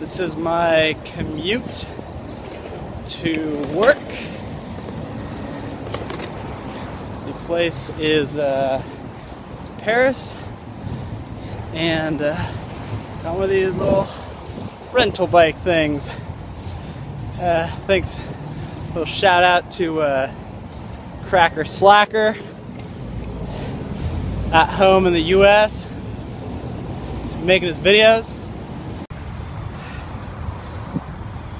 This is my commute to work. The place is Paris, and got one of these little rental bike things. Thanks, a little shout out to Krackerslacker at home in the U.S. making his videos.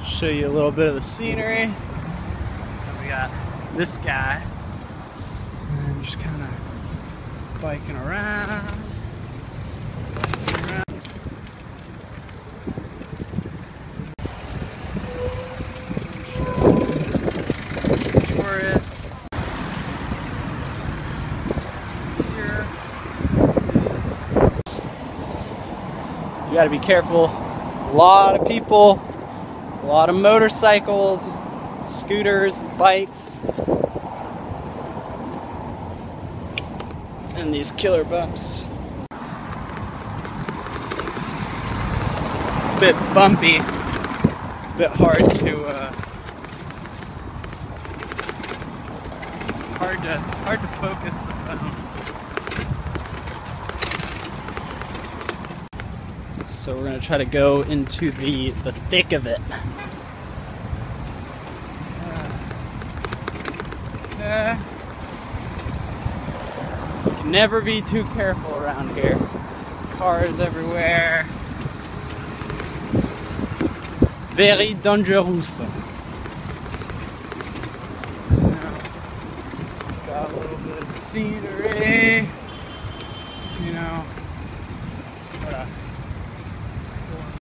Show you a little bit of the scenery. And we got this guy, and just kind of biking around. You gotta be careful. A lot of people, a lot of motorcycles, scooters, bikes, and these killer bumps. It's a bit bumpy. It's a bit hard to focus the phone. So we're going to try to go into the thick of it. You can never be too careful around here. Cars everywhere. Very dangerous.